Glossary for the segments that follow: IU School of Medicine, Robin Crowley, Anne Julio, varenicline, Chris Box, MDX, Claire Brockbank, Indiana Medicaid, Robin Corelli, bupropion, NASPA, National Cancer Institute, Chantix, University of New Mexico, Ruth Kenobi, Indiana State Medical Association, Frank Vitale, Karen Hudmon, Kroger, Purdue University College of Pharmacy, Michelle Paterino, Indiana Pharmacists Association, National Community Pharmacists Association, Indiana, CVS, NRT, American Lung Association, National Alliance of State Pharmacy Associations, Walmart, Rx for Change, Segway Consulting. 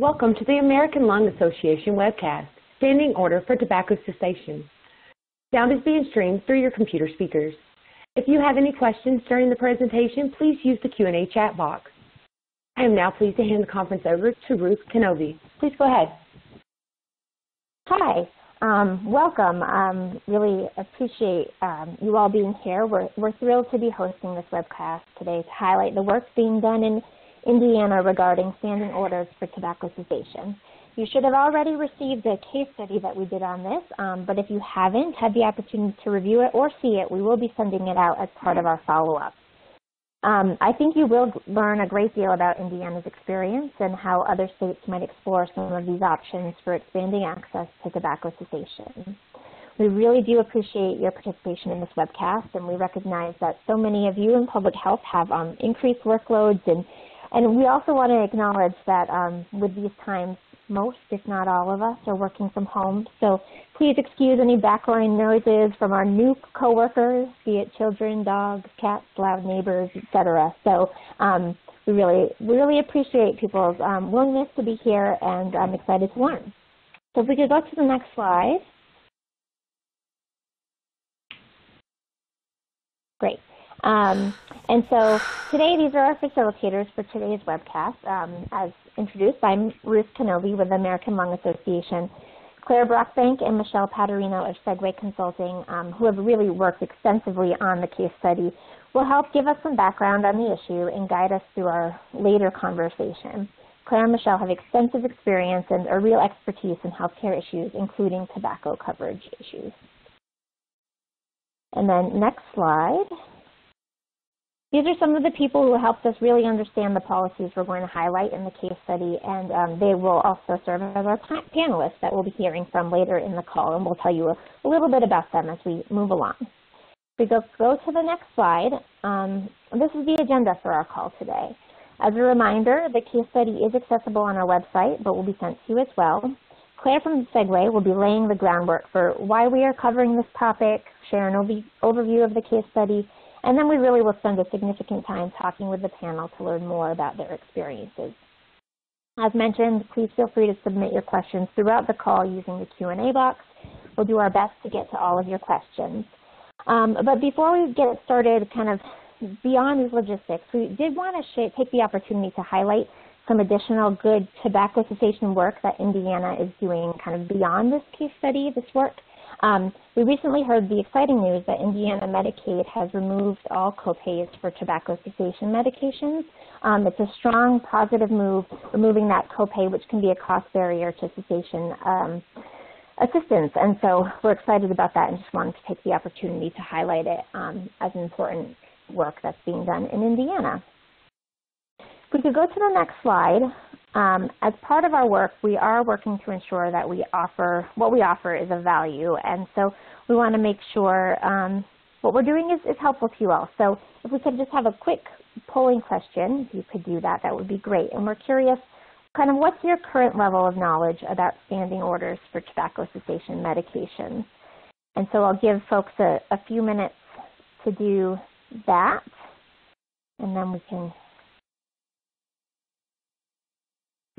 Welcome to the American Lung Association webcast, Standing Order for Tobacco Cessation. Sound is being streamed through your computer speakers. If you have any questions during the presentation, please use the Q&A chat box. I am now pleased to hand the conference over to Ruth Kenobi. Please go ahead. Hi. Welcome. Really appreciate you all being here. We're thrilled to be hosting this webcast today to highlight the work being done in Indiana regarding standing orders for tobacco cessation. You should have already received a case study that we did on this, but if you haven't had the opportunity to review it or see it, we will be sending it out as part of our follow-up. I think you will learn a great deal about Indiana's experience and how other states might explore some of these options for expanding access to tobacco cessation. We really do appreciate your participation in this webcast, and we recognize that so many of you in public health have increased workloads, and we also want to acknowledge that with these times, most, if not all of us, are working from home, so please excuse any background noises from our new coworkers, be it children, dogs, cats, loud neighbors, etc. So we really appreciate people's willingness to be here, and I'm excited to learn. So if we could go to the next slide. Great. And so today, these are our facilitators for today's webcast. As introduced, I'm Ruth Kenobi with the American Lung Association. Claire Brockbank and Michelle Paterino of Segway Consulting, who have really worked extensively on the case study, will help give us some background on the issue and guide us through our later conversation. Claire and Michelle have extensive experience and a real expertise in healthcare issues, including tobacco coverage issues. And then next slide. These are some of the people who helped us really understand the policies we're going to highlight in the case study, and they will also serve as our panelists that we'll be hearing from later in the call, and we'll tell you a little bit about them as we move along. If we go to the next slide, this is the agenda for our call today. As a reminder, the case study is accessible on our website, but will be sent to you as well. Claire from Segway will be laying the groundwork for why we are covering this topic, share an overview of the case study, and then we really will spend a significant time talking with the panel to learn more about their experiences. As mentioned, please feel free to submit your questions throughout the call using the Q&A box. We'll do our best to get to all of your questions. But before we get started, kind of beyond these logistics, we did want to take the opportunity to highlight some additional good tobacco cessation work that Indiana is doing kind of beyond this case study, this work. We recently heard the exciting news that Indiana Medicaid has removed all copays for tobacco cessation medications. It's a strong positive move, removing that copay, which can be a cost barrier to cessation assistance. And so we're excited about that and just wanted to take the opportunity to highlight it as important work that's being done in Indiana. If we could go to the next slide. As part of our work, we are working to ensure that what we offer is of value, and so we want to make sure what we're doing is helpful to you all. So if we could just have a quick polling question, if you could do that, that would be great. And we're curious, kind of what's your current level of knowledge about standing orders for tobacco cessation medications? And so I'll give folks a few minutes to do that, and then we can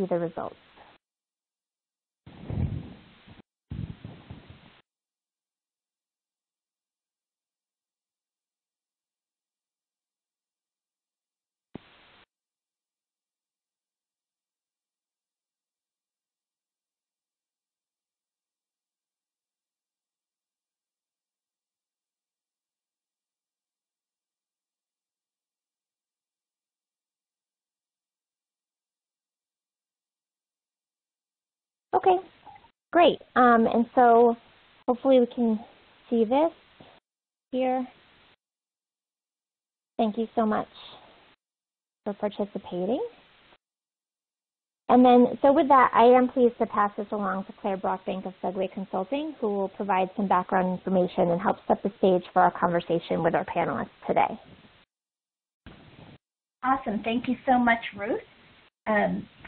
the results. Okay, great. And so hopefully we can see this here. Thank you so much for participating. And then, so with that, I am pleased to pass this along to Claire Brockbank of Segway Consulting, who will provide some background information and help set the stage for our conversation with our panelists today. Awesome. Thank you so much, Ruth.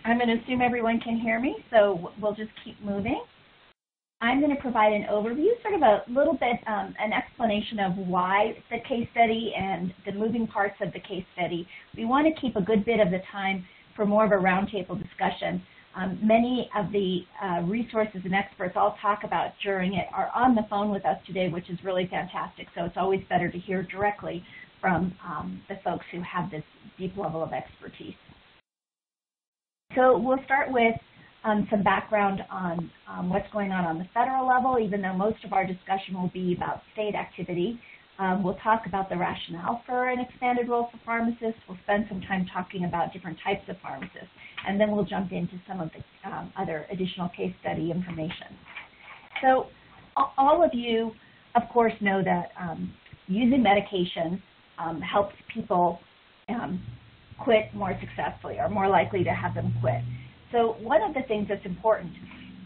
I'm going to assume everyone can hear me, so we'll just keep moving. I'm going to provide an overview, sort of a little bit, an explanation of why the case study and the moving parts of the case study. We want to keep a good bit of the time for more of a roundtable discussion. Many of the resources and experts I'll talk about during it are on the phone with us today, which is really fantastic. So it's always better to hear directly from the folks who have this deep level of expertise. So we'll start with some background on what's going on the federal level, even though most of our discussion will be about state activity. We'll talk about the rationale for an expanded role for pharmacists. We'll spend some time talking about different types of pharmacists, and then we'll jump into some of the other additional case study information. So all of you, of course, know that using medication helps people quit more successfully, or more likely to have them quit. So one of the things that's important,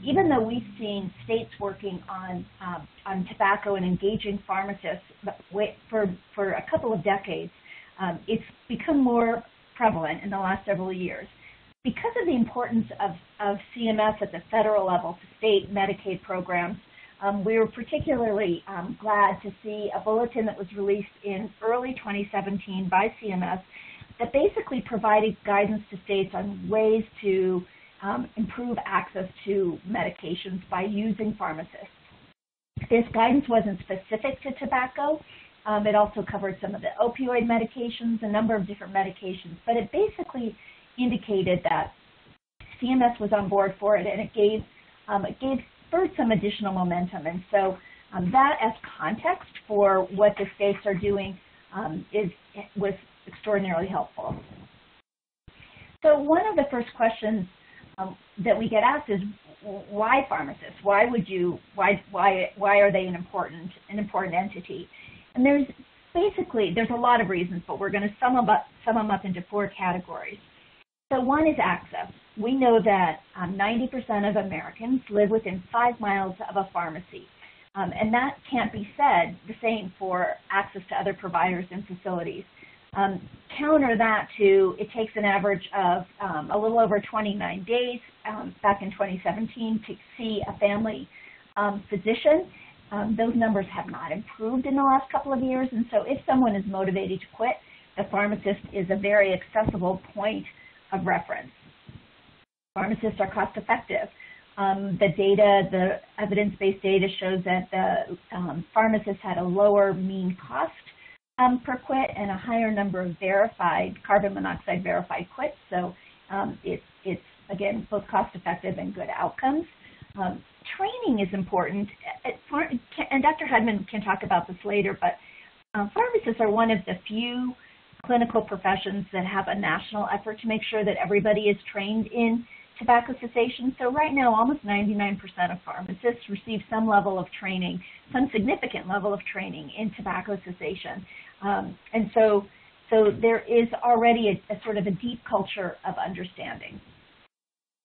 even though we've seen states working on tobacco and engaging pharmacists for a couple of decades, it's become more prevalent in the last several years. Because of the importance of CMS at the federal level to state Medicaid programs, we were particularly glad to see a bulletin that was released in early 2017 by CMS that basically provided guidance to states on ways to improve access to medications by using pharmacists. This guidance wasn't specific to tobacco. It also covered some of the opioid medications, a number of different medications, but it basically indicated that CMS was on board for it, and it gave spurred some additional momentum. And so that, as context for what the states are doing, was extraordinarily helpful. So one of the first questions that we get asked is, why pharmacists? Why would you? Why are they an important entity? And there's a lot of reasons, but we're going to sum them up into four categories. So one is access. We know that 90% of Americans live within 5 miles of a pharmacy, and that can't be said the same for access to other providers and facilities. Counter that to it takes an average of a little over 29 days back in 2017 to see a family physician. Those numbers have not improved in the last couple of years, and so if someone is motivated to quit, the pharmacist is a very accessible point of reference. Pharmacists are cost effective. The evidence-based data shows that the pharmacists had a lower mean cost per quit and a higher number of carbon monoxide verified quits. So it's again, both cost-effective and good outcomes. Training is important, and Dr. Hudmon can talk about this later, but pharmacists are one of the few clinical professions that have a national effort to make sure that everybody is trained in tobacco cessation. So right now, almost 99% of pharmacists receive some level of training, some significant level of training in tobacco cessation. And so there is already a sort of a deep culture of understanding.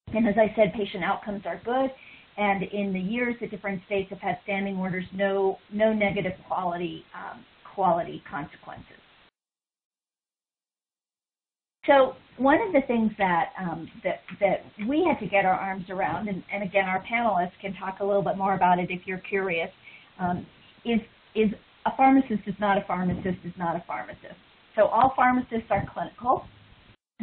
And as I said, patient outcomes are good. And in the years that different states have had standing orders, no negative quality consequences. So one of the things that, that we had to get our arms around, and again, our panelists can talk a little bit more about it if you're curious, is a pharmacist is not a pharmacist is not a pharmacist. So all pharmacists are clinical.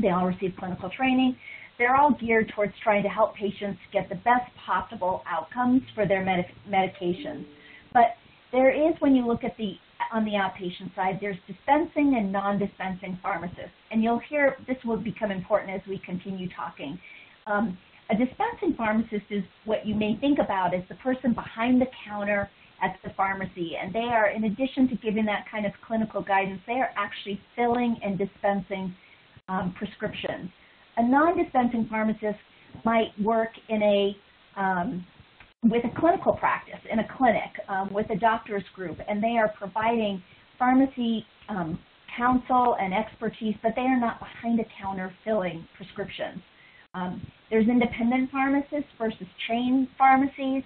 They all receive clinical training. They're all geared towards trying to help patients get the best possible outcomes for their medications. But there is, when you look at on the outpatient side, there's dispensing and non-dispensing pharmacists. And you'll hear this will become important as we continue talking. A dispensing pharmacist is what you may think about as the person behind the counter at the pharmacy. And they are, in addition to giving that kind of clinical guidance, they are actually filling and dispensing prescriptions. A non-dispensing pharmacist might work in with a clinical practice, in a clinic, with a doctor's group, and they are providing pharmacy counsel and expertise, but they are not behind the counter filling prescriptions. There's independent pharmacists versus chain pharmacies.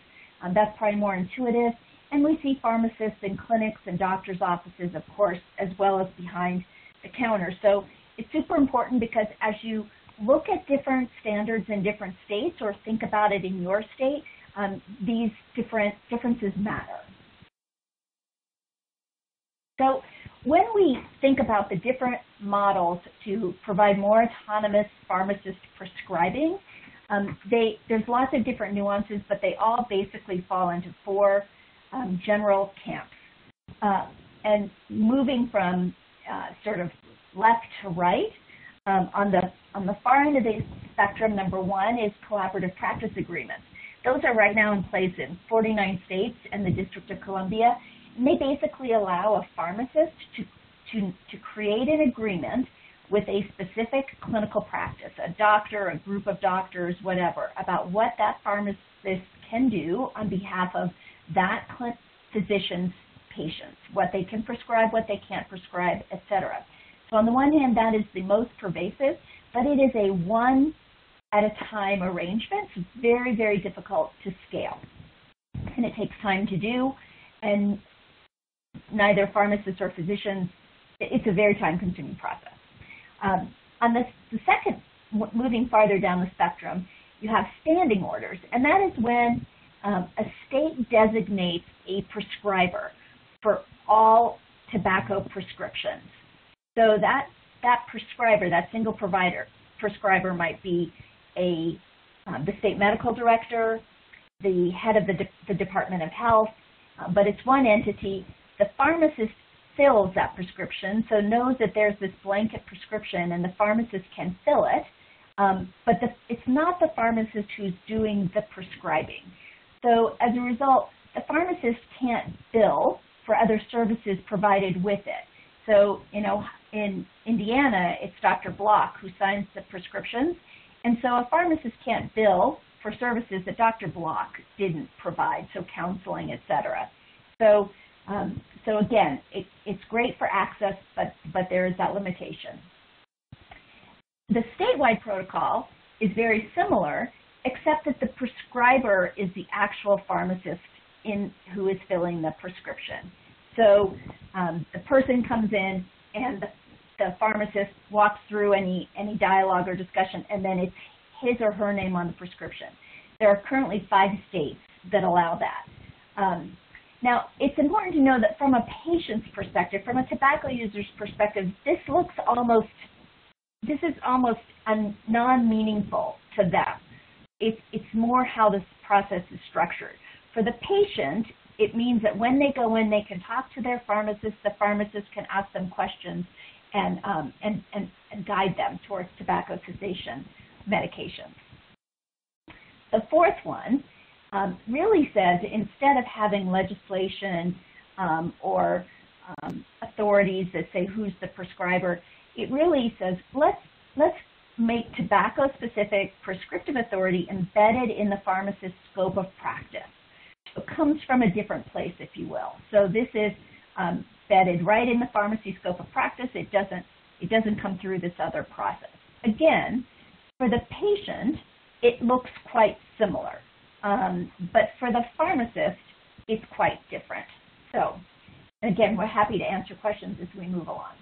That's probably more intuitive. And we see pharmacists in clinics and doctor's offices, of course, as well as behind the counter. So it's super important, because as you look at different standards in different states or think about it in your state, these differences matter. So when we think about the different models to provide more autonomous pharmacist prescribing, There's lots of different nuances, but they all basically fall into four general camps. And moving from sort of left to right, on the far end of the spectrum, number one is collaborative practice agreements. Those are right now in place in 49 states and the District of Columbia. And they basically allow a pharmacist to create an agreement with a specific clinical practice, a doctor, a group of doctors, whatever, about what that pharmacist can do on behalf of that physician's patients, what they can prescribe, what they can't prescribe, et cetera. So on the one hand, that is the most pervasive, but it is a one at a time arrangement. It's very, very difficult to scale, and it takes time to do, and neither pharmacists or physicians, it's a very time-consuming process. On the second, moving farther down the spectrum, you have standing orders, and that is when a state designates a prescriber for all tobacco prescriptions. So that prescriber, that single provider prescriber, might be the state medical director, the head of the Department of Health, but it's one entity. The pharmacist fills that prescription, so knows that there's this blanket prescription and the pharmacist can fill it, but it's not the pharmacist who's doing the prescribing. So as a result, the pharmacist can't bill for other services provided with it. So, you know, in Indiana, it's Dr. Block who signs the prescriptions, and so a pharmacist can't bill for services that Dr. Block didn't provide, so counseling, et cetera. So, so again, it's great for access, but there is that limitation. The statewide protocol is very similar, except that the prescriber is the actual pharmacist who is filling the prescription. So the person comes in and the pharmacist walks through any dialogue or discussion, and then it's his or her name on the prescription. There are currently 5 states that allow that. Now, it's important to know that from a patient's perspective, from a tobacco user's perspective, this is almost non-meaningful to them. It's more how this process is structured. For the patient, it means that when they go in, they can talk to their pharmacist. The pharmacist can ask them questions and guide them towards tobacco cessation medications. The fourth one really says, instead of having legislation or authorities that say who's the prescriber, it really says let's make tobacco-specific prescriptive authority embedded in the pharmacist's scope of practice. It comes from a different place, if you will. So this is embedded right in the pharmacy scope of practice. It doesn't come through this other process. Again, for the patient, it looks quite similar, but for the pharmacist, it's quite different. So again, we're happy to answer questions as we move along.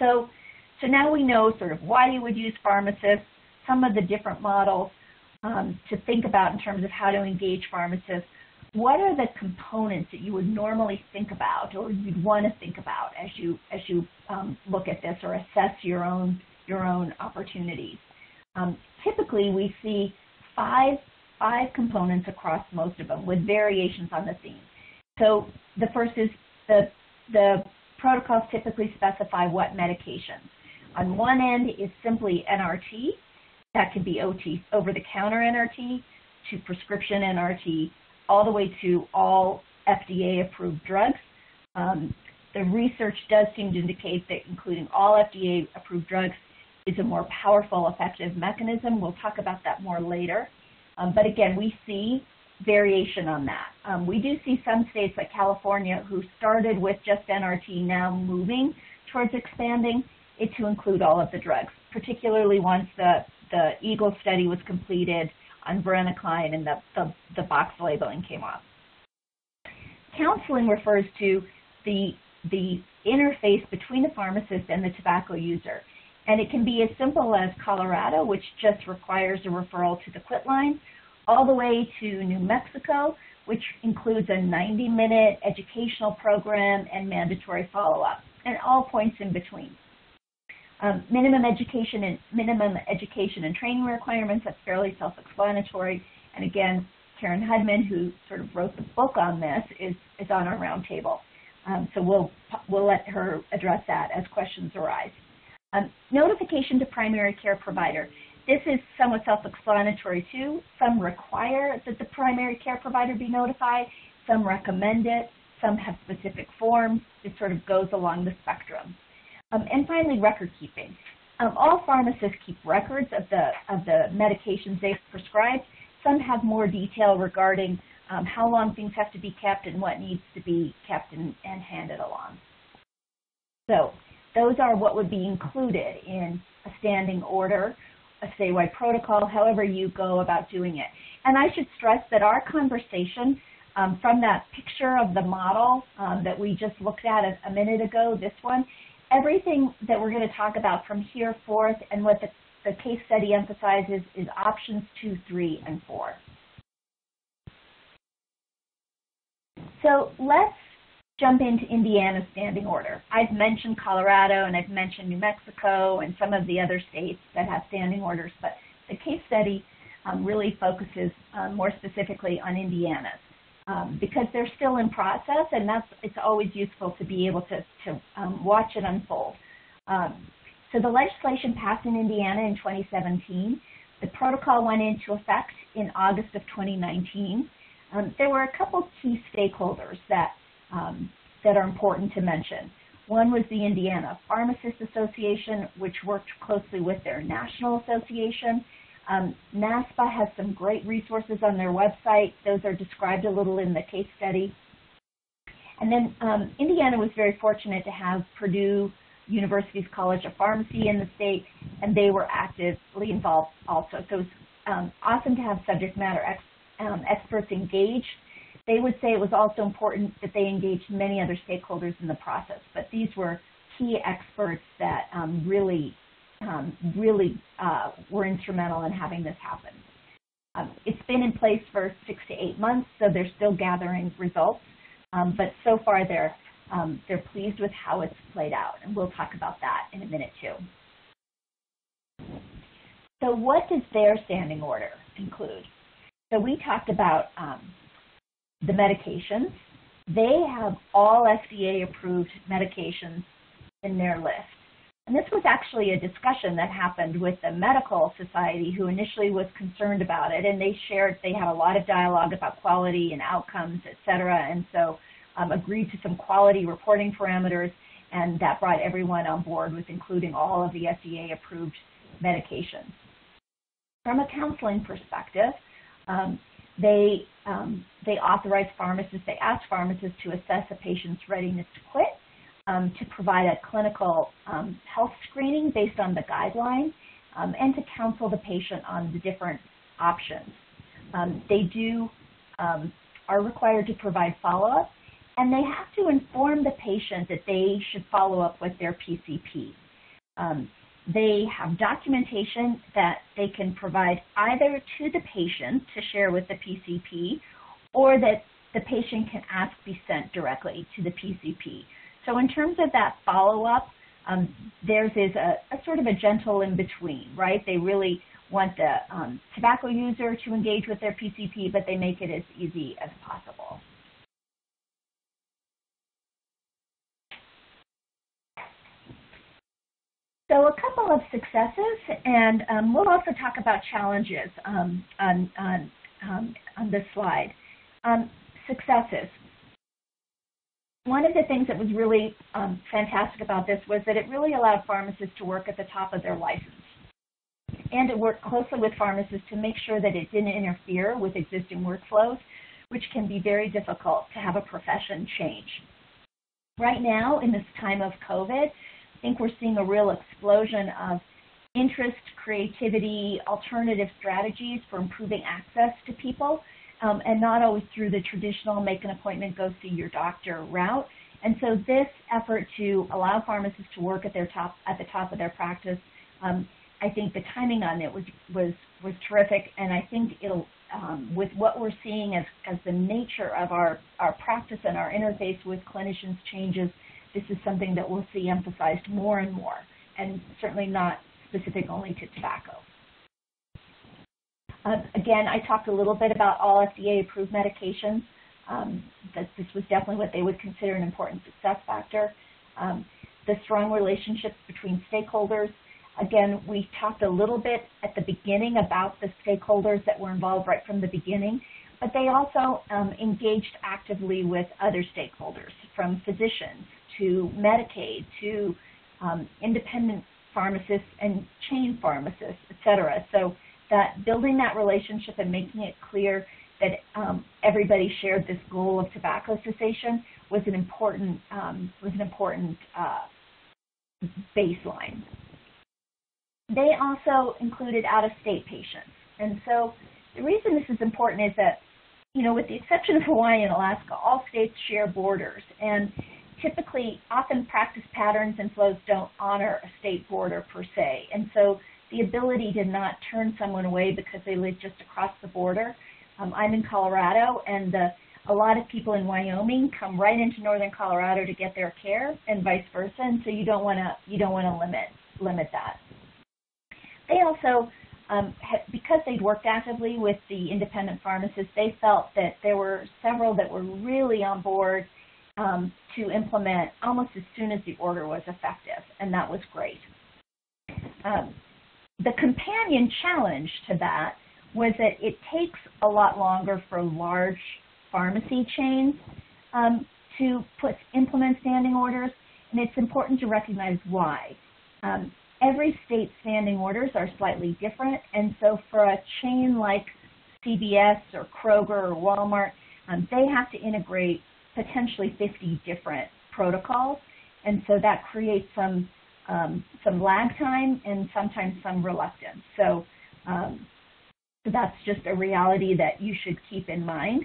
So now we know sort of why you would use pharmacists, some of the different models to think about in terms of how to engage pharmacists. What are the components that you would normally think about, or you'd want to think about as you look at this or assess your own opportunities? Typically, we see five components across most of them, with variations on the theme. So the first is the protocols typically specify what medications. On one end is simply NRT. That could be OT, over-the-counter NRT, to prescription NRT, all the way to all FDA-approved drugs. The research does seem to indicate that including all FDA-approved drugs is a more powerful, effective mechanism. We'll talk about that more later. But again, we see variation on that. We do see some states like California who started with just NRT, now moving towards expanding it to include all of the drugs, particularly once the EAGLES study was completed on varenicline and the box labeling came off. Counseling refers to the interface between the pharmacist and the tobacco user. And it can be as simple as Colorado, which just requires a referral to the quit line, all the way to New Mexico, which includes a 90-minute educational program and mandatory follow-up, and all points in between. Minimum education and training requirements, that's fairly self-explanatory. And again, Karen Hudmon, who sort of wrote the book on this, is on our roundtable. So we'll let her address that as questions arise. Notification to primary care provider. This is somewhat self-explanatory too. Some require that the primary care provider be notified. Some recommend it. Some have specific forms. It sort of goes along the spectrum. And finally, record keeping. All pharmacists keep records of the medications they've prescribed. Some have more detail regarding how long things have to be kept and what needs to be kept and handed along. So those are what would be included in a standing order, a statewide protocol, however you go about doing it. And I should stress that our conversation from that picture of the model that we just looked at a minute ago, this one, everything that we're going to talk about from here forth and what the case study emphasizes is options 2, 3, and 4. So let's jump into Indiana's standing order. I've mentioned Colorado and I've mentioned New Mexico and some of the other states that have standing orders, but the case study really focuses more specifically on Indiana's. Because they're still in process, and it's always useful to be able to watch it unfold. So the legislation passed in Indiana in 2017. The protocol went into effect in August of 2019. There were a couple key stakeholders that are important to mention. One was the Indiana Pharmacists Association, which worked closely with their national association. NASPA has some great resources on their website. Those are described a little in the case study. And then Indiana was very fortunate to have Purdue University's College of Pharmacy in the state, and they were actively involved also. So it was awesome to have subject matter experts engaged. They would say it was also important that they engaged many other stakeholders in the process, but these were key experts that really were instrumental in having this happen. It's been in place for 6 to 8 months, so they're still gathering results, but so far they're pleased with how it's played out, and we'll talk about that in a minute too. So what does their standing order include? So we talked about the medications. They have all FDA-approved medications in their list. And this was actually a discussion that happened with the medical society, who initially was concerned about it, and they had a lot of dialogue about quality and outcomes, et cetera, and so agreed to some quality reporting parameters, and that brought everyone on board with including all of the FDA-approved medications. From a counseling perspective, they authorized pharmacists, they asked pharmacists to assess a patient's readiness to quit, to provide a clinical health screening based on the guideline, and to counsel the patient on the different options. They are required to provide follow-up, and they have to inform the patient that they should follow up with their PCP. They have documentation that they can provide either to the patient to share with the PCP, or that the patient can ask be sent directly to the PCP. So in terms of that follow-up, theirs is a sort of a gentle in-between, right? They really want the tobacco user to engage with their PCP, but they make it as easy as possible. So a couple of successes, and we'll also talk about challenges on this slide. Successes. One of the things that was really fantastic about this was that it really allowed pharmacists to work at the top of their license, and it worked closely with pharmacists to make sure that it didn't interfere with existing workflows, which can be very difficult to have a profession change. Right now, in this time of COVID, I think we're seeing a real explosion of interest, creativity, alternative strategies for improving access to people. And not always through the traditional make an appointment, go see your doctor route. And so this effort to allow pharmacists to work at the top of their practice, I think the timing on it was terrific. And I think it'll, with what we're seeing as the nature of our practice and our interface with clinicians changes, this is something that we'll see emphasized more and more and certainly not specific only to tobacco. Again, I talked a little bit about all FDA-approved medications. That this was definitely what they would consider an important success factor. The strong relationships between stakeholders. Again, we talked a little bit at the beginning about the stakeholders that were involved right from the beginning, but they also engaged actively with other stakeholders, from physicians to Medicaid to independent pharmacists and chain pharmacists, et cetera. So that building that relationship and making it clear that everybody shared this goal of tobacco cessation was an important baseline. They also included out-of-state patients, and so the reason this is important is that, you know, with the exception of Hawaii and Alaska, all states share borders, and typically, often practice patterns and flows don't honor a state border per se, and so the ability to not turn someone away because they live just across the border. I'm in Colorado, and a lot of people in Wyoming come right into northern Colorado to get their care, and vice versa. And so you don't want to limit that. They also, because they'd worked actively with the independent pharmacists, they felt that there were several that were really on board to implement almost as soon as the order was effective, and that was great. The companion challenge to that was that it takes a lot longer for large pharmacy chains to implement standing orders, and it's important to recognize why. Every state's standing orders are slightly different, and so for a chain like CVS or Kroger or Walmart, they have to integrate potentially 50 different protocols, and so that creates some lag time and sometimes some reluctance. So that's just a reality that you should keep in mind.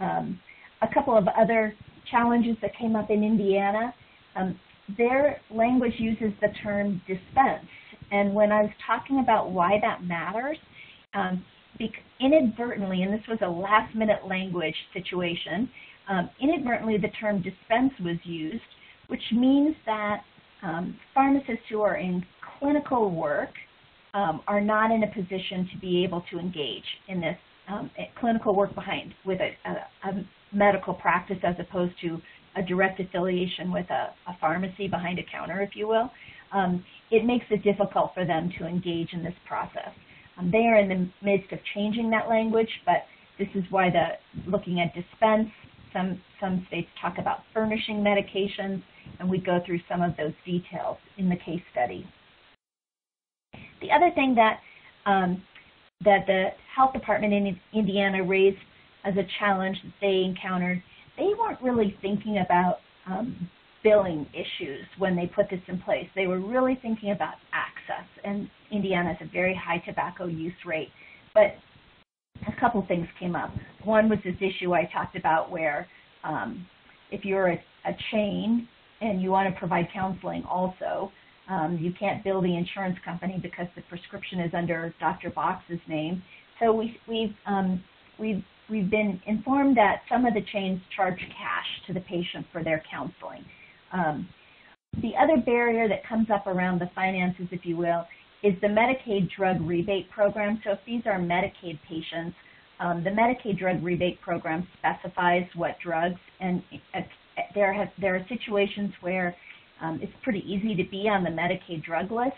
A couple of other challenges that came up in Indiana, their language uses the term dispense. And when I was talking about why that matters, inadvertently, and this was a last-minute language situation, inadvertently the term dispense was used, which means that pharmacists who are in clinical work are not in a position to be able to engage in this clinical work behind with a medical practice as opposed to a direct affiliation with a pharmacy behind a counter, if you will. It makes it difficult for them to engage in this process. They are in the midst of changing that language, but this is why looking at dispense, some states talk about furnishing medications, and we go through some of those details in the case study. The other thing that the health department in Indiana raised as a challenge that they encountered, they weren't really thinking about billing issues when they put this in place. They were really thinking about access, and Indiana has a very high tobacco use rate. But a couple things came up. One was this issue I talked about where if you're a chain and you want to provide counseling also, you can't bill the insurance company because the prescription is under Dr. Box's name. So we've been informed that some of the chains charge cash to the patient for their counseling. The other barrier that comes up around the finances, if you will, is the Medicaid drug rebate program. So if these are Medicaid patients, the Medicaid drug rebate program specifies what drugs, and there are situations where it's pretty easy to be on the Medicaid drug list,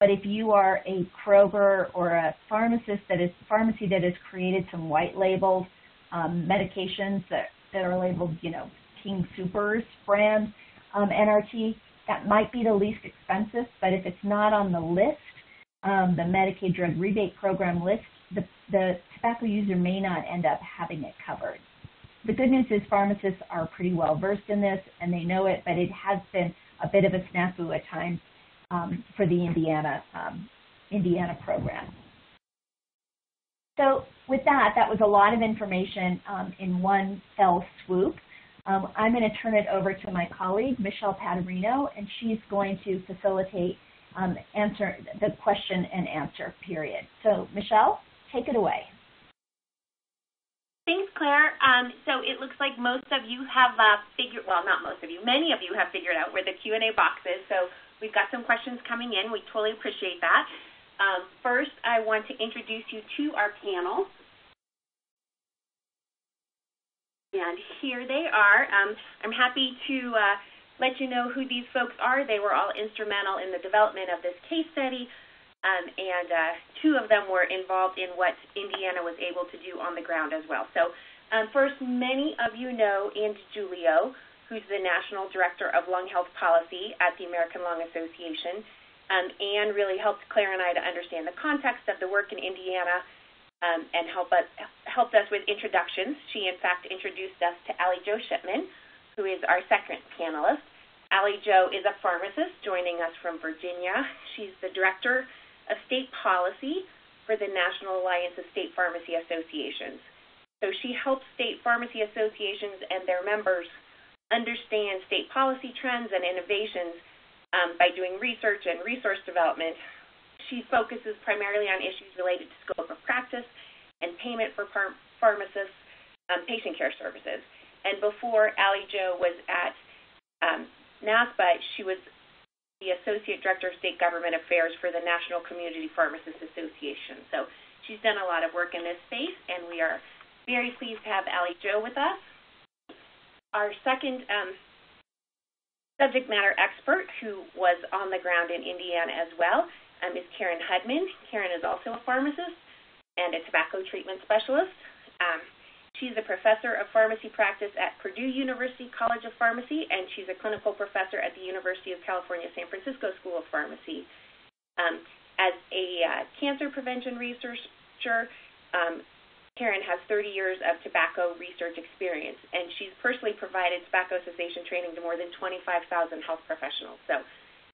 but if you are a Kroger or a pharmacy that has created some white labeled medications that are labeled, you know, King Supers brand NRT, that might be the least expensive, but if it's not on the list, the Medicaid drug rebate program list, the tobacco user may not end up having it covered. The good news is pharmacists are pretty well versed in this, and they know it, but it has been a bit of a snafu at times for the Indiana program. So with that was a lot of information in one fell swoop. I'm going to turn it over to my colleague, Michelle Paterino, and she's going to facilitate answer the question and answer period. So Michelle, take it away. Thanks, Claire. So it looks like most of you have many of you have figured out where the Q&A box is. So We've got some questions coming in. We totally appreciate that. First, I want to introduce you to our panel. And here they are. I'm happy to let you know who these folks are. They were all instrumental in the development of this case study, and two of them were involved in what Indiana was able to do on the ground as well. So first, many of you know Anne Julio, who's the National Director of Lung Health Policy at the American Lung Association. Anne really helped Claire and I to understand the context of the work in Indiana, and helped us with introductions. She, in fact, introduced us to Allie Jo Shipman, who is our second panelist. Allie Jo is a pharmacist joining us from Virginia. She's the Director of State Policy for the National Alliance of State Pharmacy Associations. So she helps state pharmacy associations and their members understand state policy trends and innovations by doing research and resource development. She focuses primarily on issues related to scope of practice and payment for pharmacists, patient care services. And before Allie Jo was at NASPA, she was the Associate Director of State Government Affairs for the National Community Pharmacists Association. So she's done a lot of work in this space, and we are very pleased to have Allie Jo with us. Our second subject matter expert, who was on the ground in Indiana as well, is Karen Hudmon. Karen is also a pharmacist and a tobacco treatment specialist. She's a professor of pharmacy practice at Purdue University College of Pharmacy, and she's a clinical professor at the University of California, San Francisco School of Pharmacy. As a cancer prevention researcher, Karen has 30 years of tobacco research experience, and she's personally provided tobacco cessation training to more than 25,000 health professionals. So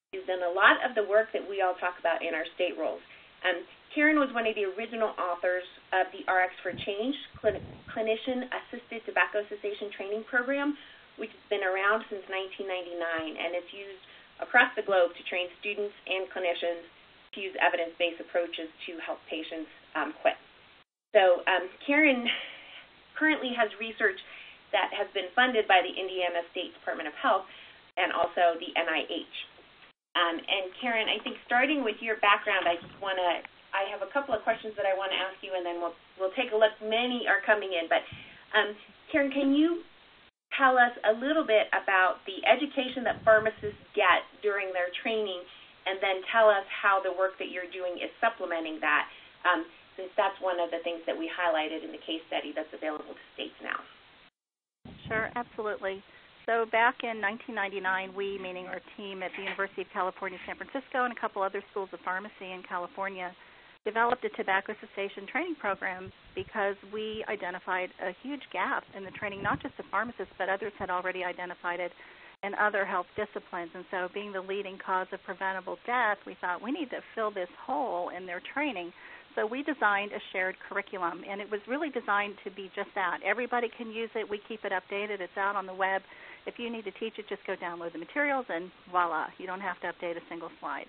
she's done a lot of the work that we all talk about in our state roles. Karen was one of the original authors of the Rx for Change Clinician-Assisted Tobacco Cessation Training Program, which has been around since 1999, and it's used across the globe to train students and clinicians to use evidence-based approaches to help patients quit. So Karen currently has research that has been funded by the Indiana State Department of Health and also the NIH. And Karen, I think starting with your background, I have a couple of questions that I want to ask you, and then we'll take a look. Many are coming in, but Karen, can you tell us a little bit about the education that pharmacists get during their training, and then tell us how the work that you're doing is supplementing that? Since that's one of the things that we highlighted in the case study that's available to states now. Sure, absolutely. So back in 1999, we, meaning our team at the University of California, San Francisco, and a couple other schools of pharmacy in California, developed a tobacco cessation training program because we identified a huge gap in the training, not just the pharmacists, but others had already identified it in other health disciplines. And so being the leading cause of preventable death, we thought we need to fill this hole in their training. So we designed a shared curriculum, and it was really designed to be just that. Everybody can use it. We keep it updated. It's out on the web. If you need to teach it, just go download the materials, and voila, you don't have to update a single slide.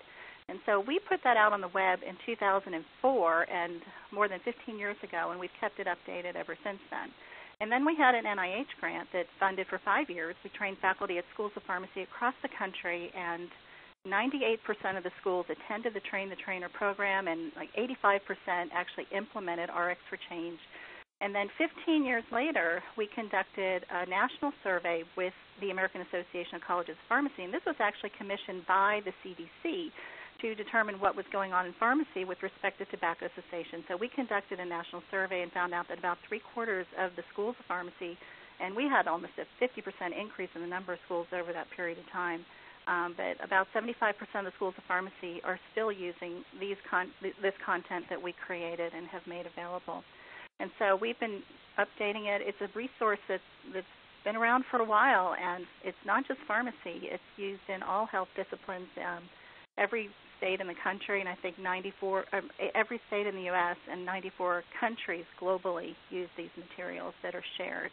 And so we put that out on the web in 2004, and more than 15 years ago, and we've kept it updated ever since then. And then we had an NIH grant that funded for 5 years. We trained faculty at schools of pharmacy across the country, and 98% of the schools attended the Train the Trainer program, and like 85% actually implemented Rx for Change. And then 15 years later, we conducted a national survey with the American Association of Colleges of Pharmacy, and this was actually commissioned by the CDC to determine what was going on in pharmacy with respect to tobacco cessation. So we conducted a national survey and found out that about three-quarters of the schools of pharmacy, and we had almost a 50% increase in the number of schools over that period of time, but about 75% of the schools of pharmacy are still using these this content that we created and have made available. And so we've been updating it. It's a resource that's been around for a while, and it's not just pharmacy. It's used in all health disciplines, every state in the country, and I think every state in the U.S. and 94 countries globally use these materials that are shared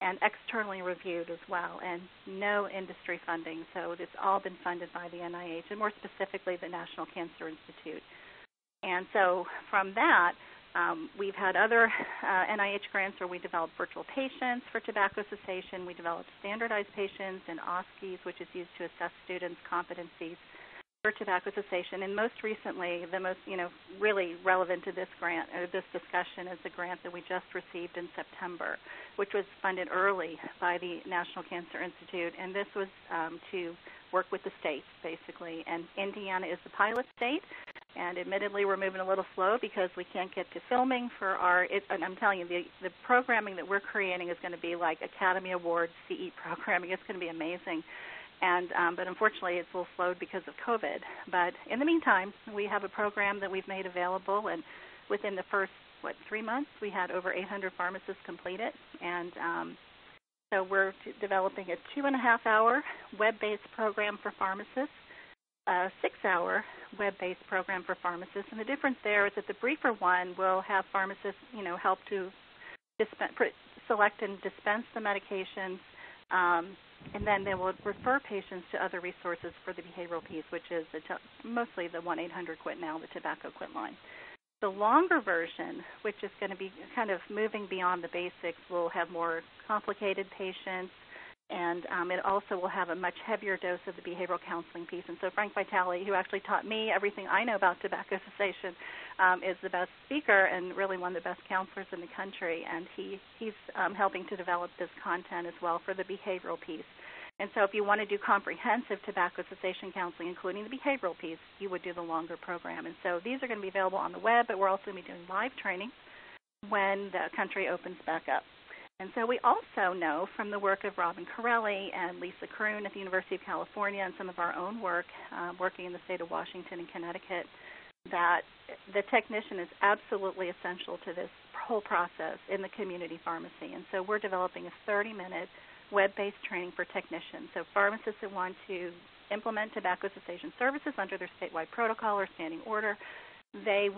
and externally reviewed as well, and no industry funding. So it's all been funded by the NIH, and more specifically the National Cancer Institute. And so from that, we've had other NIH grants where we developed virtual patients for tobacco cessation. We developed standardized patients and OSCEs, which is used to assess students' competencies. for tobacco cessation, and most recently, the most, really relevant to this grant or this discussion is the grant that we just received in September, which was funded early by the National Cancer Institute, and this was to work with the states, basically, and Indiana is the pilot state, and admittedly, we're moving a little slow because we can't get to filming for our, and I'm telling you, the programming that we're creating is going to be like Academy Award CE programming. It's going to be amazing. And, but unfortunately, it's a little slowed because of COVID. But in the meantime, we have a program that we've made available, and within the first, 3 months, we had over 800 pharmacists complete it. And so we're developing a 2.5-hour web-based program for pharmacists, a 6-hour web-based program for pharmacists. And the difference there is that the briefer one will have pharmacists, help to select and dispense the medications, and then they will refer patients to other resources for the behavioral piece, which is mostly the 1-800-QUIT-NOW, the tobacco quit line. The longer version, which is going to be kind of moving beyond the basics, will have more complicated patients, and it also will have a much heavier dose of the behavioral counseling piece. And so Frank Vitale, who actually taught me everything I know about tobacco cessation, is the best speaker and really one of the best counselors in the country. And he's helping to develop this content as well for the behavioral piece. And so if you want to do comprehensive tobacco cessation counseling, including the behavioral piece, you would do the longer program. And so these are going to be available on the web, but we're also going to be doing live training when the country opens back up. And so we also know from the work of Robin Corelli and Lisa Kroon at the University of California and some of our own work working in the state of Washington and Connecticut that the technician is absolutely essential to this whole process in the community pharmacy. And so we're developing a 30-minute web-based training for technicians. So pharmacists that want to implement tobacco cessation services under their statewide protocol or standing order, they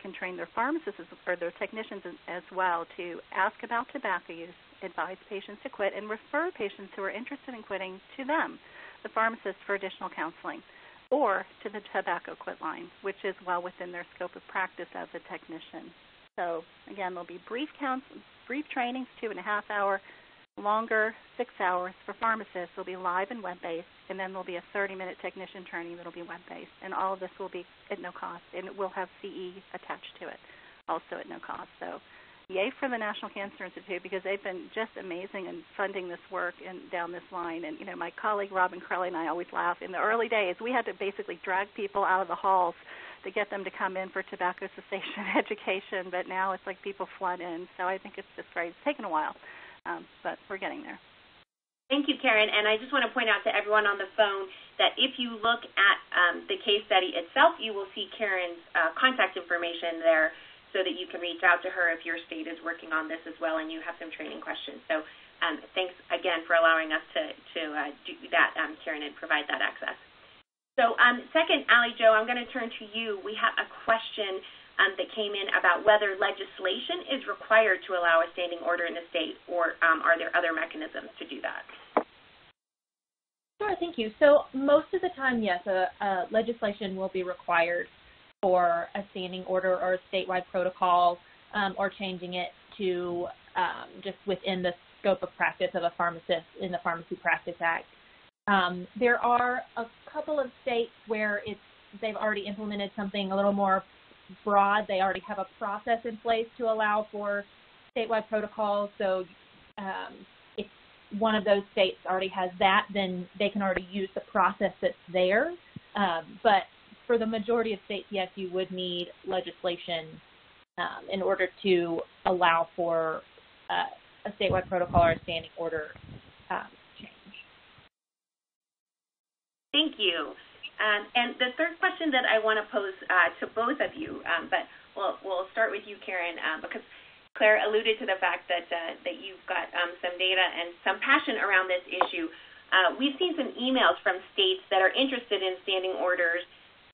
can train their pharmacists or their technicians as well to ask about tobacco use, advise patients to quit, and refer patients who are interested in quitting to them, the pharmacist, for additional counseling, or to the tobacco quit line, which is well within their scope of practice as a technician. So, again, there'll be brief trainings, 2.5-hour, longer, 6 hours for pharmacists. Will be live and web-based, and then there'll be a 30-minute technician training that'll be web-based, and all of this will be at no cost, and it will have CE attached to it, also at no cost. So yay for the National Cancer Institute, because they've been just amazing in funding this work and down this line. And, my colleague Robin Crowley and I always laugh. In the early days, we had to basically drag people out of the halls to get them to come in for tobacco cessation education, but now it's like people flood in. So I think it's just great. It's taken a while. But we're getting there. Thank you, Karen. And I just want to point out to everyone on the phone that if you look at the case study itself, you will see Karen's contact information there so that you can reach out to her if your state is working on this as well and you have some training questions. So thanks again for allowing us to do that, Karen, and provide that access. So second, Allie Jo, I'm going to turn to you. We have a question that came in about whether legislation is required to allow a standing order in the state, or are there other mechanisms to do that? Sure, thank you. So most of the time, yes, legislation will be required for a standing order or a statewide protocol or changing it to just within the scope of practice of a pharmacist in the Pharmacy Practice Act. There are a couple of states where they've already implemented something a little more broad. They already have a process in place to allow for statewide protocols. So if one of those states already has that, then they can already use the process that's there. But for the majority of states, yes, you would need legislation in order to allow for a statewide protocol or a standing order change. Thank you. And the third question that I want to pose to both of you, but we'll start with you, Karen, because Claire alluded to the fact that you've got some data and some passion around this issue. We've seen some emails from states that are interested in standing orders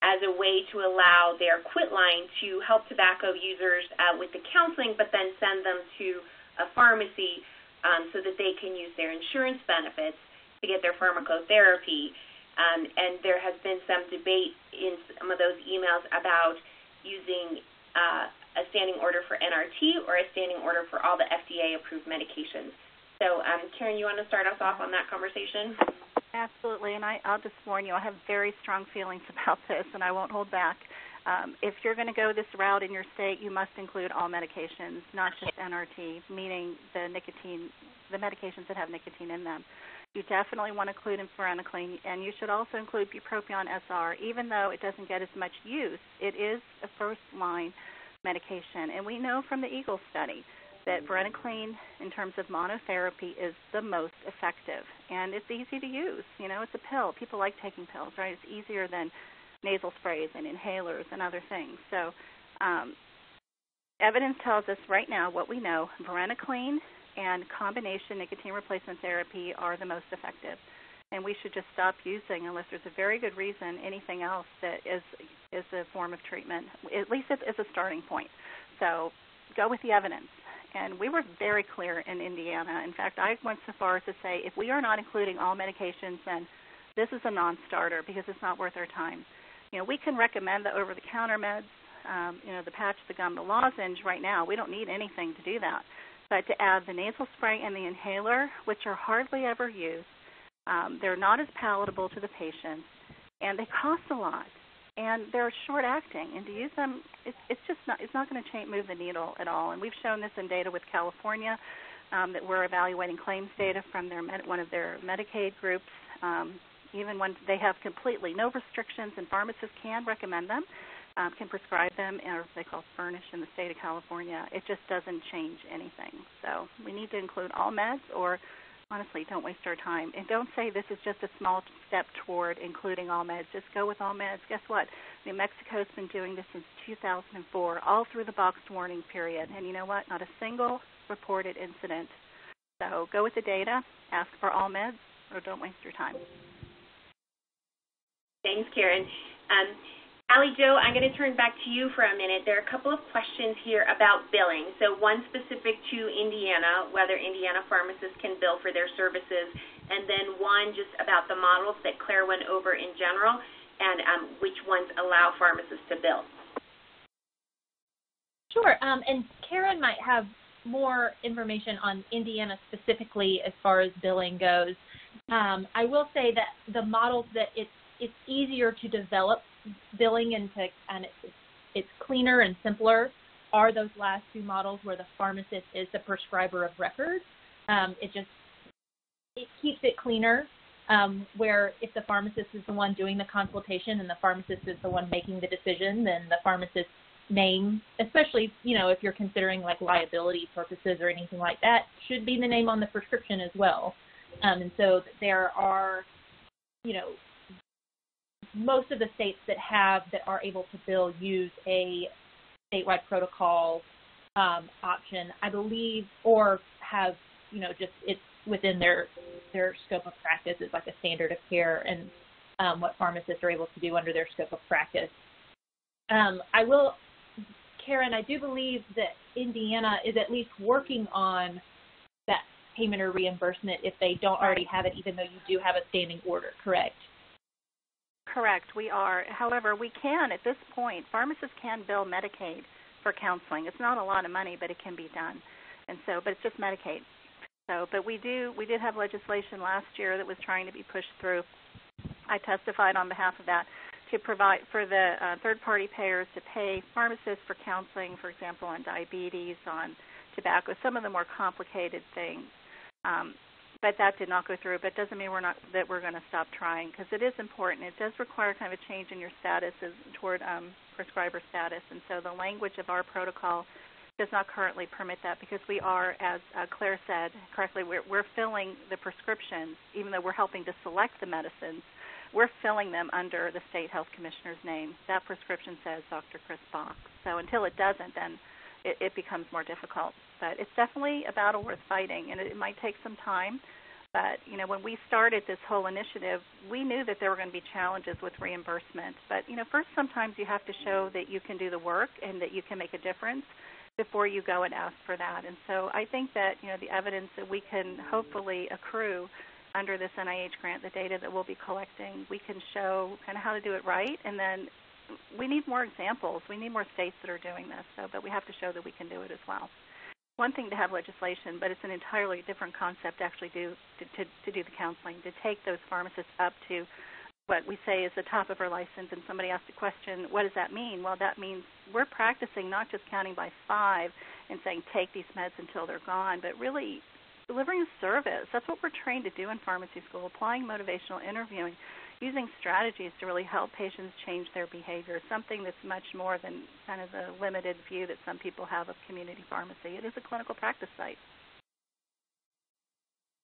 as a way to allow their quit line to help tobacco users with the counseling, but then send them to a pharmacy so that they can use their insurance benefits to get their pharmacotherapy. And there has been some debate in some of those emails about using a standing order for NRT or a standing order for all the FDA-approved medications. So, Karen, you want to start us off on that conversation? Absolutely, and I'll just warn you, I have very strong feelings about this, and I won't hold back. If you're going to go this route in your state, you must include all medications, not just NRT, meaning the medications that have nicotine in them. You definitely want to include infironocline, and you should also include bupropion SR. Even though it doesn't get as much use, it is a first-line medication, and we know from the EAGLES study that varenicline, in terms of monotherapy, is the most effective, and it's easy to use. You know, it's a pill. People like taking pills, right? It's easier than nasal sprays and inhalers and other things. So evidence tells us right now what we know. Varenicline and combination nicotine replacement therapy are the most effective, and we should just stop using, unless there's a very good reason, anything else that is a form of treatment. At least it's a starting point. So go with the evidence. And we were very clear in Indiana. In fact, I went so far as to say, if we are not including all medications, then this is a non-starter because it's not worth our time. You know, we can recommend the over-the-counter meds, you know, the patch, the gum, the lozenge right now. We don't need anything to do that. But to add the nasal spray and the inhaler, which are hardly ever used, they're not as palatable to the patient, and they cost a lot. And they're short-acting, and to use them, it's just not—it's not going to move the needle at all. And we've shown this in data with California, that we're evaluating claims data from their one of their Medicaid groups. Even when they have completely no restrictions, and pharmacists can recommend them, can prescribe them, or they call furnish in the state of California. It just doesn't change anything. So we need to include all meds, or honestly, don't waste our time. And don't say this is just a small step toward including all meds. Just go with all meds. Guess what? New Mexico's been doing this since 2004, all through the boxed warning period. And you know what? Not a single reported incident. So go with the data, ask for all meds, or don't waste your time. Thanks, Karen. Allie Jo, I'm going to turn back to you for a minute. There are a couple of questions here about billing. So one specific to Indiana, whether Indiana pharmacists can bill for their services, and then one just about the models that Claire went over in general, and which ones allow pharmacists to bill. Sure, and Karen might have more information on Indiana specifically as far as billing goes. I will say that the models that it's easier to develop billing and it's cleaner and simpler are those last two models where the pharmacist is the prescriber of record. It keeps it cleaner, where if the pharmacist is the one doing the consultation and the pharmacist is the one making the decision, then the pharmacist's name, especially, you know, if you're considering like liability purposes or anything like that, should be the name on the prescription as well. And so there are, you know, most of the states that are able to bill use a statewide protocol option, I believe, or have, you know, just it's within their scope of practice. It's like a standard of care and what pharmacists are able to do under their scope of practice. Karen, I do believe that Indiana is at least working on that payment or reimbursement if they don't already have it, even though you do have a standing order, correct? Correct. We are. However, we can, at this point, pharmacists can bill Medicaid for counseling. It's not a lot of money, but it can be done. And so, but it's just Medicaid. So, but we did have legislation last year that was trying to be pushed through. I testified on behalf of that to provide for the third-party payers to pay pharmacists for counseling, for example, on diabetes, on tobacco, some of the more complicated things. But that did not go through. But it doesn't mean we're going to stop trying, because it is important. It does require kind of a change in your status toward prescriber status. And so the language of our protocol does not currently permit that, because we are, as Claire said correctly, we're filling the prescriptions, even though we're helping to select the medicines. We're filling them under the state health commissioner's name. That prescription says Dr. Chris Box. So until it doesn't, then it becomes more difficult. But it's definitely a battle worth fighting, and it might take some time. But, you know, when we started this whole initiative, we knew that there were going to be challenges with reimbursement. But, you know, first sometimes you have to show that you can do the work and that you can make a difference before you go and ask for that. And so I think that, you know, the evidence that we can hopefully accrue under this NIH grant, the data that we'll be collecting, we can show kind of how to do it right. And then we need more examples. We need more states that are doing this. So, but we have to show that we can do it as well. one thing to have legislation, but it's an entirely different concept to actually do the counseling, to take those pharmacists up to what we say is the top of our license. And somebody asked the question, what does that mean? Well, that means we're practicing not just counting by five and saying take these meds until they're gone, but really delivering a service. That's what we're trained to do in pharmacy school, applying motivational interviewing, using strategies to really help patients change their behavior, something that's much more than kind of the limited view that some people have of community pharmacy. It is a clinical practice site.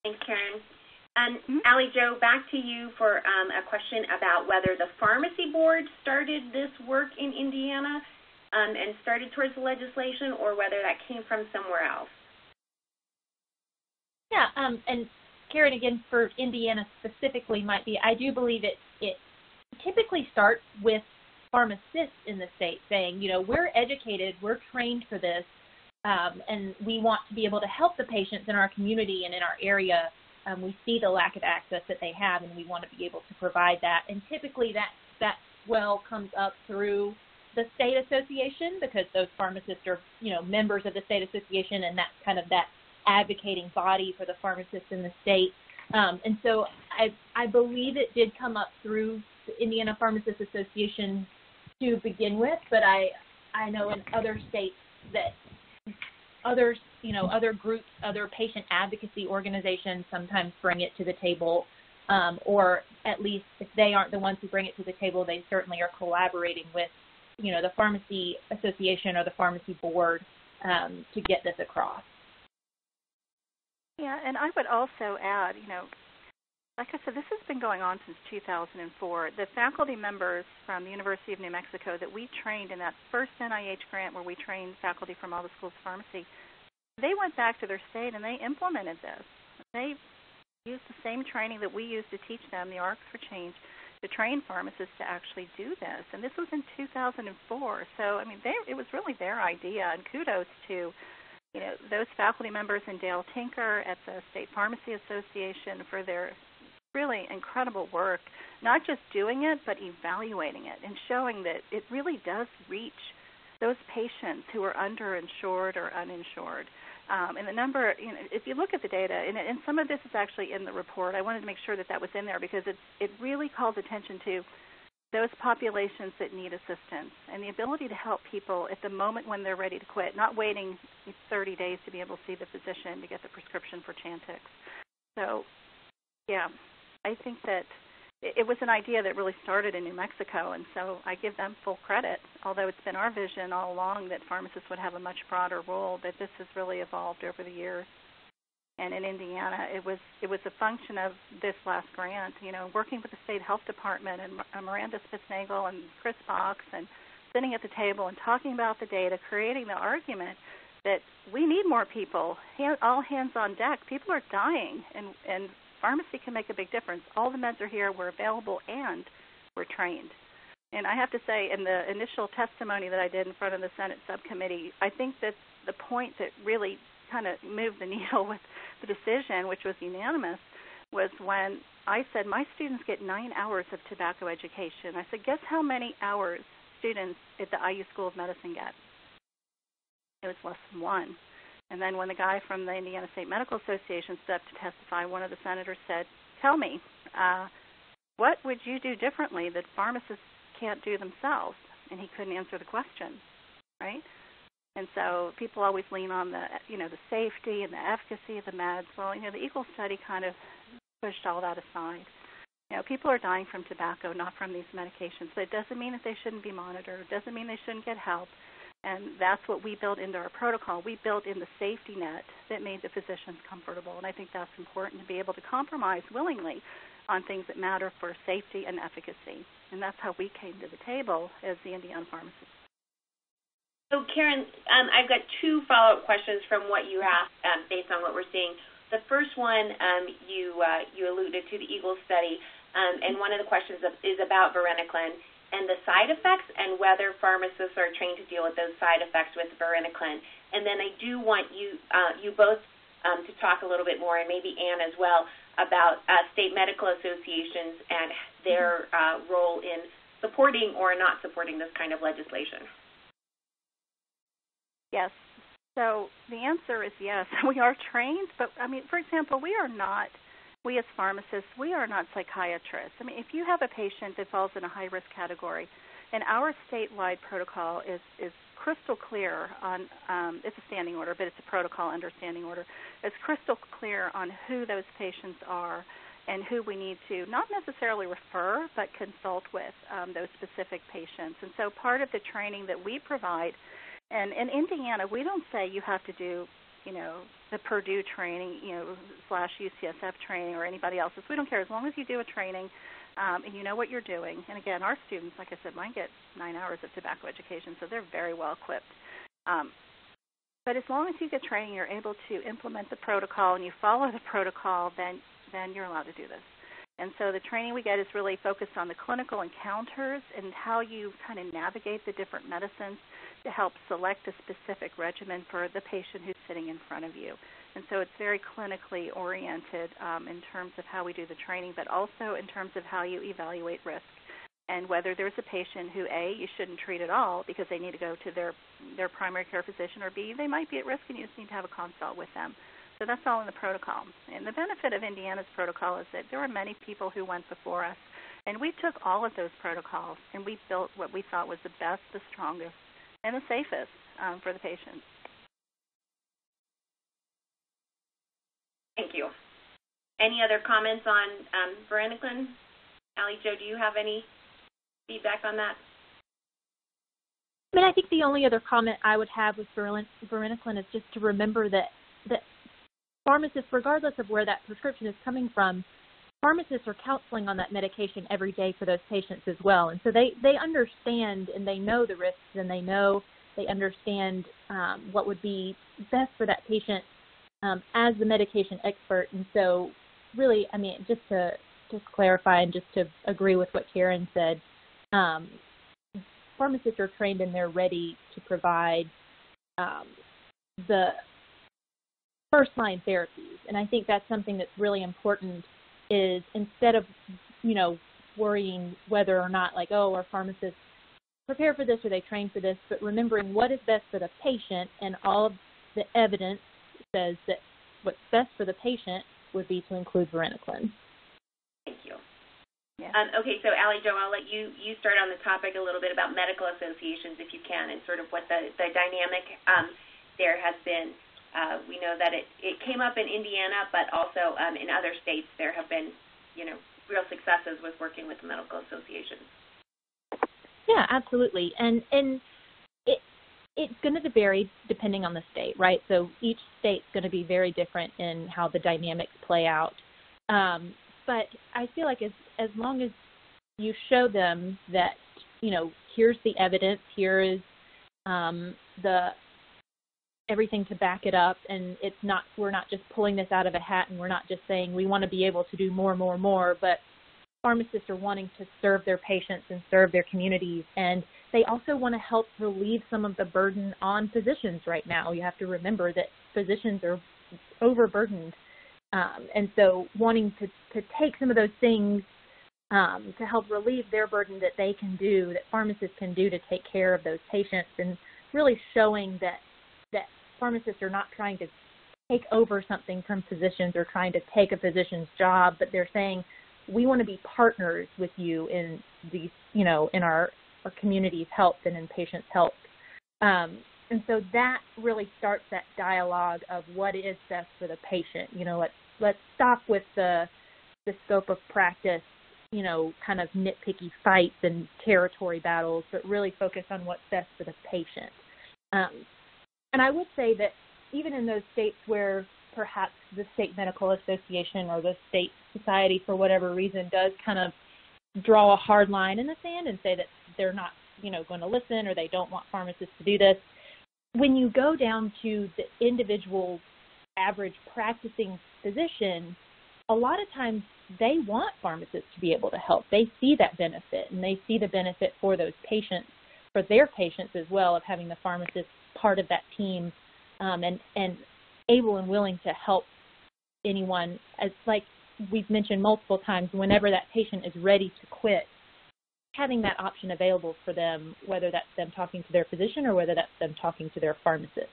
Thanks, Karen. Allie Jo, back to you for a question about whether the pharmacy board started this work in Indiana and started towards the legislation, or whether that came from somewhere else. Yeah, and Karen, again, for Indiana specifically might be, I do believe it typically starts with pharmacists in the state saying, you know, we're educated, we're trained for this, and we want to be able to help the patients in our community and in our area. We see the lack of access that they have, and we want to be able to provide that. And typically that swell comes up through the state association, because those pharmacists are, you know, members of the state association, and that's kind of that advocating body for the pharmacists in the state. And so I believe it did come up through the Indiana Pharmacists Association to begin with, but I know in other states that others, you know, other groups, other patient advocacy organizations sometimes bring it to the table, or at least if they aren't the ones who bring it to the table, they certainly are collaborating with, you know, the pharmacy association or the pharmacy board to get this across. Yeah, and I would also add, you know, like I said, this has been going on since 2004. The faculty members from the University of New Mexico that we trained in that first NIH grant where we trained faculty from all the schools of pharmacy, they went back to their state and they implemented this. They used the same training that we used to teach them, the Rx for Change, to train pharmacists to actually do this. And this was in 2004. So, I mean, it was really their idea, and kudos to, you know, those faculty members and Dale Tinker at the State Pharmacy Association for their really incredible work, not just doing it, but evaluating it and showing that it really does reach those patients who are underinsured or uninsured. And the number, you know, if you look at the data, and some of this is actually in the report, I wanted to make sure that that was in there, because it really calls attention to those populations that need assistance and the ability to help people at the moment when they're ready to quit, not waiting 30 days to be able to see the physician to get the prescription for Chantix. So, yeah, I think that it was an idea that really started in New Mexico, and so I give them full credit, although it's been our vision all along that pharmacists would have a much broader role, but this has really evolved over the years. And in Indiana, it was a function of this last grant, you know, working with the state health department and Miranda Spitznagel and Chris Box, and sitting at the table and talking about the data, creating the argument that we need more people, all hands on deck. People are dying, and pharmacy can make a big difference. All the meds are here, we're available, and we're trained. And I have to say, in the initial testimony that I did in front of the Senate subcommittee, I think that the point that really kind of moved the needle with the decision, which was unanimous, was when I said my students get 9 hours of tobacco education. I said, guess how many hours students at the IU School of Medicine get? It was less than one. And then when the guy from the Indiana State Medical Association stepped to testify, one of the senators said, tell me, what would you do differently that pharmacists can't do themselves? And he couldn't answer the question, right? And so people always lean on the, you know, the safety and the efficacy of the meds. Well, you know, the EAGLES study kind of pushed all that aside. You know, people are dying from tobacco, not from these medications. But it doesn't mean that they shouldn't be monitored. It doesn't mean they shouldn't get help. And that's what we built into our protocol. We built in the safety net that made the physicians comfortable. And I think that's important, to be able to compromise willingly on things that matter for safety and efficacy. And that's how we came to the table as the Indiana Pharmacists. So, Karen, I've got two follow-up questions from what you have based on what we're seeing. The first one, you alluded to the EAGLES study, and one of the questions is about varenicline and the side effects, and whether pharmacists are trained to deal with those side effects with varenicline. And then I do want you both to talk a little bit more, and maybe Anne as well, about state medical associations and their role in supporting or not supporting this kind of legislation. Yes. So the answer is yes. We are trained, but, I mean, for example, we as pharmacists, we are not psychiatrists. I mean, if you have a patient that falls in a high-risk category, and our statewide protocol is crystal clear on, it's a standing order, but it's a protocol under standing order. It's crystal clear on who those patients are and who we need to not necessarily refer, but consult with those specific patients. And so part of the training that we provide, and in Indiana, we don't say you have to do, you know, the Purdue training, you know, slash UCSF training or anybody else's. We don't care. As long as you do a training and you know what you're doing. And, again, our students, like I said, mine get 9 hours of tobacco education, so they're very well equipped. But as long as you get training, you're able to implement the protocol and you follow the protocol, then you're allowed to do this. And so the training we get is really focused on the clinical encounters and how you kind of navigate the different medicines to help select a specific regimen for the patient who's sitting in front of you. And so it's very clinically oriented in terms of how we do the training, but also in terms of how you evaluate risk and whether there's a patient who, A, you shouldn't treat at all because they need to go to their primary care physician, or B, they might be at risk and you just need to have a consult with them. So that's all in the protocol. And the benefit of Indiana's protocol is that there were many people who went before us, and we took all of those protocols and we built what we thought was the best, the strongest, and the safest for the patients. Thank you. Any other comments on varenicline? Allie Jo, do you have any feedback on that? I mean, I think the only other comment I would have with varenicline is just to remember that pharmacists, regardless of where that prescription is coming from, pharmacists are counseling on that medication every day for those patients as well. And so they understand and they know the risks and they understand what would be best for that patient as the medication expert. And so really, I mean, just to clarify and just to agree with what Karen said, pharmacists are trained and they're ready to provide the first-line therapies. And I think that's something that's really important is instead of, you know, worrying whether or not, like, oh, our pharmacists prepare for this or they train for this, but remembering what is best for the patient, and all of the evidence says that what's best for the patient would be to include varenicline. Thank you. Yeah. Okay, so Allie Jo, I'll let you start on the topic a little bit about medical associations, if you can, and sort of what the dynamic there has been. We know that it came up in Indiana, but also in other states there have been, you know, real successes with working with medical associations. Yeah, absolutely. And it's going to vary depending on the state, right? So each state's going to be very different in how the dynamics play out. But I feel like as long as you show them that, you know, here's the evidence, here is everything to back it up, and it's not, we're not just pulling this out of a hat, and we're not just saying we want to be able to do more, but pharmacists are wanting to serve their patients and serve their communities, and they also want to help relieve some of the burden on physicians right now. You have to remember that physicians are overburdened, and so wanting to take some of those things to help relieve their burden that they can do, that pharmacists can do to take care of those patients, and really showing that pharmacists are not trying to take over something from physicians or trying to take a physician's job, but they're saying, we want to be partners with you in these, you know, in our community's health and in patients' health. And so that really starts that dialogue of what is best for the patient. You know, let's stop with the scope of practice, you know, kind of nitpicky fights and territory battles, but really focus on what's best for the patient. And I would say that even in those states where perhaps the state medical association or the state society, for whatever reason, does kind of draw a hard line in the sand and say that they're not, you know, going to listen or they don't want pharmacists to do this, when you go down to the individual average practicing physician, a lot of times they want pharmacists to be able to help. They see that benefit, and they see the benefit for those patients, for their patients as well, of having the pharmacist part of that team and able and willing to help anyone. As like we've mentioned multiple times, whenever that patient is ready to quit, having that option available for them, whether that's them talking to their physician or whether that's them talking to their pharmacist.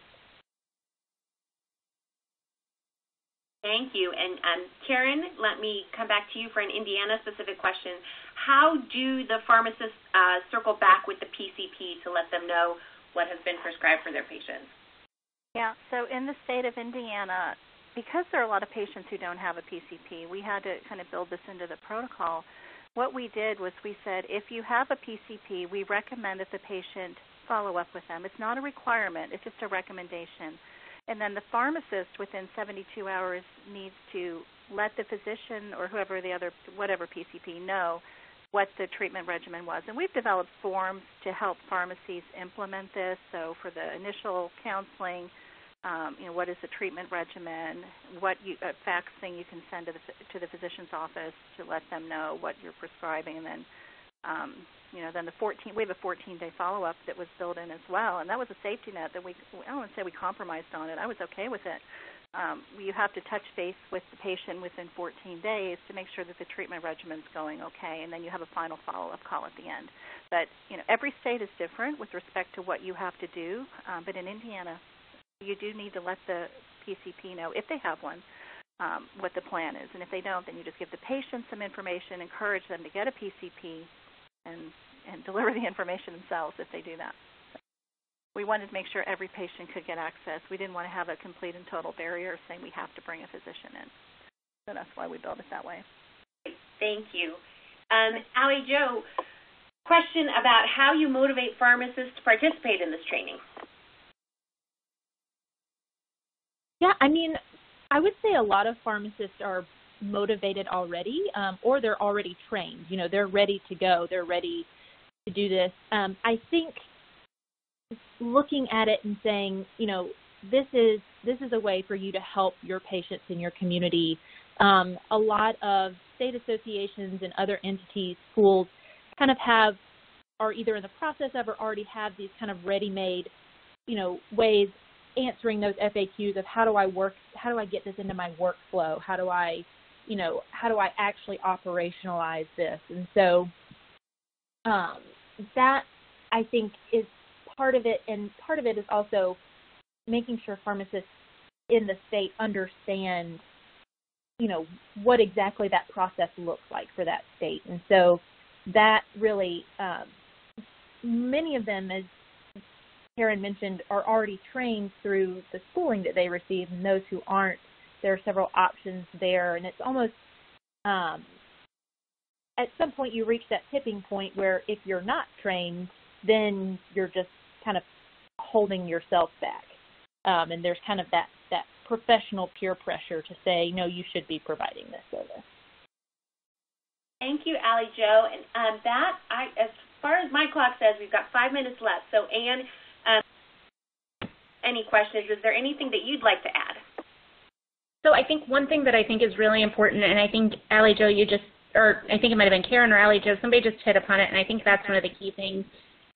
Thank you. And Karen, let me come back to you for an Indiana-specific question. How do the pharmacists circle back with the PCP to let them know what has been prescribed for their patients? Yeah, so in the state of Indiana, because there are a lot of patients who don't have a PCP, we had to kind of build this into the protocol. What we did was we said, if you have a PCP, we recommend that the patient follow up with them. It's not a requirement, it's just a recommendation. And then the pharmacist within 72 hours needs to let the physician or whoever the other, whatever PCP, know what the treatment regimen was. And we've developed forms to help pharmacies implement this. So for the initial counseling, you know, what is the treatment regimen, what fax thing you can send to the physician's office to let them know what you're prescribing. And then, you know, then we have a 14-day follow-up that was built in as well. And that was a safety net that I don't want to say we compromised on it. I was okay with it. You have to touch base with the patient within 14 days to make sure that the treatment regimen's going okay, and then you have a final follow-up call at the end. But, you know, every state is different with respect to what you have to do. But in Indiana, you do need to let the PCP know, if they have one, what the plan is. And if they don't, then you just give the patient some information, encourage them to get a PCP, and deliver the information themselves if they do that. We wanted to make sure every patient could get access. We didn't want to have a complete and total barrier saying we have to bring a physician in. So that's why we built it that way. Thank you. Allie Jo, question about how you motivate pharmacists to participate in this training. Yeah, I mean, I would say a lot of pharmacists are motivated already, or they're already trained. You know, they're ready to go. They're ready to do this. I think looking at it and saying, you know, this is a way for you to help your patients in your community. A lot of state associations and other entities, schools, kind of are either in the process of or already have these kind of ready-made, you know, ways answering those FAQs of how do I get this into my workflow? How do I actually operationalize this? And so that, I think, is part of it, and part of it is also making sure pharmacists in the state understand, you know, what exactly that process looks like for that state. And so that really, many of them, as Karen mentioned, are already trained through the schooling that they receive, and those who aren't, there are several options there. And it's almost, at some point you reach that tipping point where if you're not trained, then you're just kind of holding yourself back. And there's kind of that professional peer pressure to say, no, you should be providing this service. Thank you, Allie Jo. And as far as my clock says, we've got 5 minutes left. So, Anne, any questions? Is there anything that you'd like to add? So I think one thing that I think is really important, and I think, Allie Jo, you just, or I think it might have been Karen or Allie Jo, somebody just hit upon it, and I think that's one of the key things.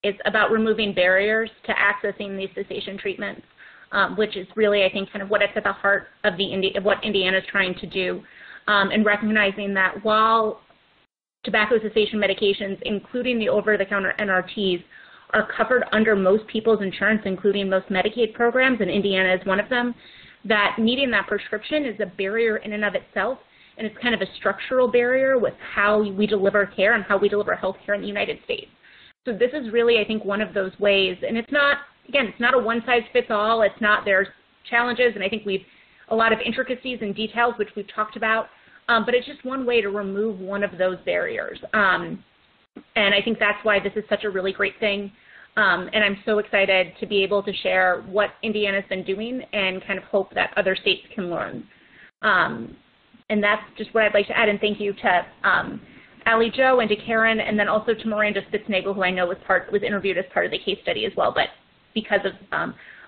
It's about removing barriers to accessing these cessation treatments, which is really, I think, kind of what is at the heart of what Indiana is trying to do, and recognizing that while tobacco cessation medications, including the over-the-counter NRTs, are covered under most people's insurance, including most Medicaid programs, and Indiana is one of them, that needing that prescription is a barrier in and of itself, and it's kind of a structural barrier with how we deliver care and how we deliver health care in the United States. So this is really, I think, one of those ways, and it's not, again, it's not a one-size-fits-all. It's not, there's challenges, and I think we've a lot of intricacies and details, which we've talked about, but it's just one way to remove one of those barriers. And I think that's why this is such a really great thing, and I'm so excited to be able to share what Indiana's been doing and kind of hope that other states can learn. And that's just what I'd like to add, and thank you to Allie Jo and to Karen, and then also to Miranda Spitznagel, who I know was interviewed as part of the case study as well, but because of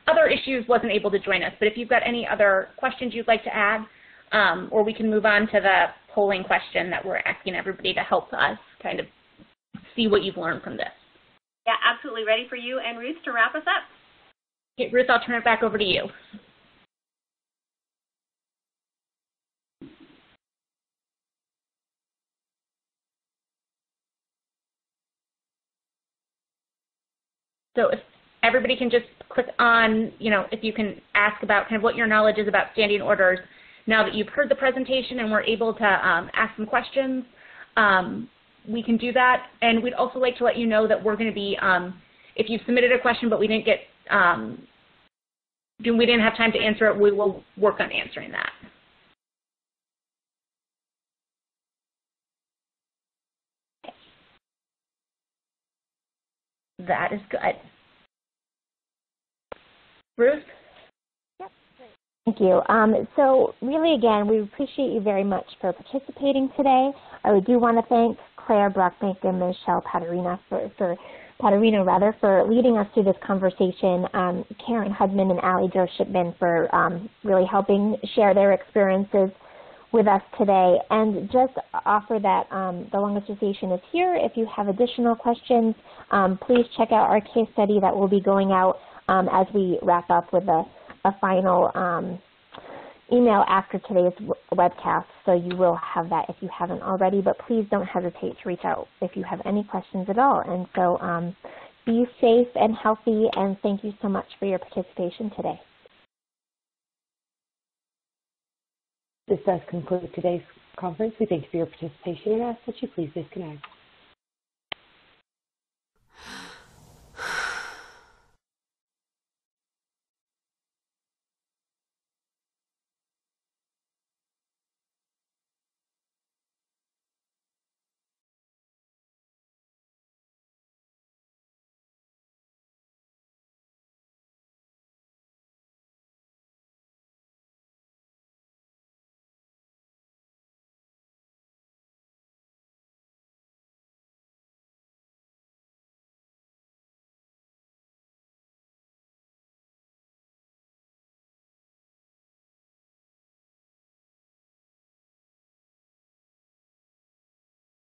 other issues wasn't able to join us. But if you've got any other questions you'd like to add, or we can move on to the polling question that we're asking everybody to help us kind of see what you've learned from this. Yeah, absolutely. Ready for you and Ruth to wrap us up. Okay, Ruth, I'll turn it back over to you. So if everybody can just click on, you know, if you can ask about kind of what your knowledge is about standing orders, Now that you've heard the presentation and we're able to ask some questions, we can do that. And we'd also like to let you know that we're going to be, if you've submitted a question but we didn't get, we didn't have time to answer it, we will work on answering that. That is good. Ruth? Yep, great. Thank you. So really, again, we appreciate you very much for participating today. I do want to thank Claire Brockbank and Michelle Paterino for leading us through this conversation, Karen Hudmon and Allie Jo Shipman for really helping share their experiences with us today. And just offer that the Lung Association is here. If you have additional questions, please check out our case study that will be going out as we wrap up with a final email after today's webcast, so you will have that if you haven't already, but please don't hesitate to reach out if you have any questions at all. And so be safe and healthy, and thank you so much for your participation today. This does conclude today's conference. We thank you for your participation and ask that you please disconnect.